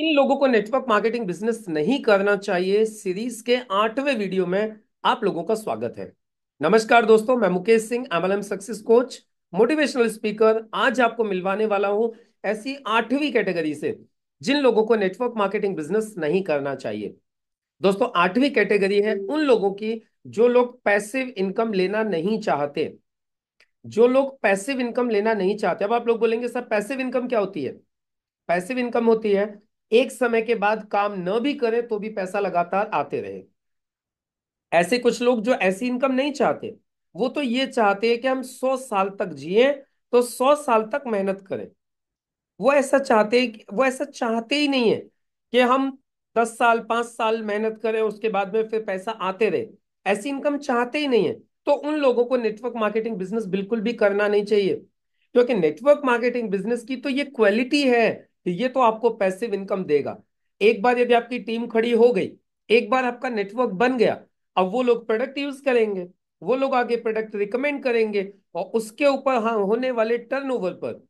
इन लोगों को network marketing business नहीं करना चाहिए सीरीज के 8वें वीडियो में आप लोगों का स्वागत है। नमस्कार दोस्तों, मैं Mukesh Singh, MLM success coach, motivational speaker. आज आपको मिलवाने वाला हूं ऐसी 8वीं कैटेगरी से जिन लोगों को नेटवर्क मार्केटिंग बिजनेस नहीं करना चाहिए। दोस्तों 8वीं कैटेगरी है उन लोगों की जो लोग पैसिव इनकम लेना नहीं चाहते। अब आप लोग बोलेंगे सर पैसिव इनकम क्या होती है? पैसिव इनकम होती है एक समय के बाद काम न भी करें तो भी पैसा लगातार आते रहे। ऐसे कुछ लोग जो ऐसी इनकम नहीं चाहते, वो तो ये चाहते हैं कि हम 100 साल तक जिए तो 100 साल तक मेहनत करें। वो ऐसा चाहते ही नहीं है कि हम 10 साल 5 साल मेहनत करें उसके बाद में फिर पैसा आते रहे। ऐसी इनकम चाहते ही नहीं है, तो उन लोगों को नेटवर्क मार्केटिंग बिजनेस बिल्कुल भी करना नहीं चाहिए, क्योंकि नेटवर्क मार्केटिंग बिजनेस की तो ये क्वालिटी है, ये तो आपको पैसिव इनकम देगा। एक बार यदि आपकी टीम खड़ी हो गई, एक बार आपका नेटवर्क बन गया, अब वो लोग प्रोडक्ट यूज करेंगे, वो लोग आगे प्रोडक्ट रिकमेंड करेंगे और उसके ऊपर होने वाले टर्नओवर पर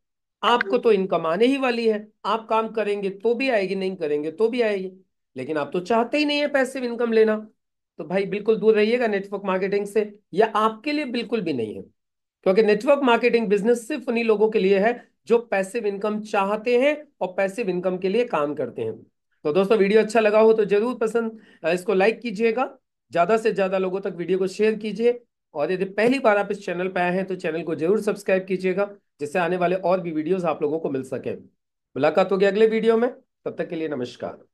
आपको तो इनकम आने ही वाली है। आप काम करेंगे तो भी आएगी, नहीं करेंगे तो भी आएगी, लेकिन आप तो चाहते ही नहीं है पैसिव इनकम लेना। तो भाई बिल्कुल दूर रहिएगा नेटवर्क मार्केटिंग से, यह आपके लिए बिल्कुल भी नहीं है, क्योंकि नेटवर्क मार्केटिंग बिजनेस सिर्फ उन्हीं लोगों के लिए है जो पैसिव इनकम चाहते हैं और पैसिव इनकम के लिए काम करते हैं। तो दोस्तों वीडियो अच्छा लगा हो तो जरूर इसको लाइक कीजिएगा, ज्यादा से ज्यादा लोगों तक वीडियो को शेयर कीजिए, और यदि पहली बार आप इस चैनल पर आए हैं तो चैनल को जरूर सब्सक्राइब कीजिएगा, जिससे आने वाले और भी वीडियोस आप लोगों को मिल सके। मुलाकात होगी अगले वीडियो में, तब तक के लिए नमस्कार।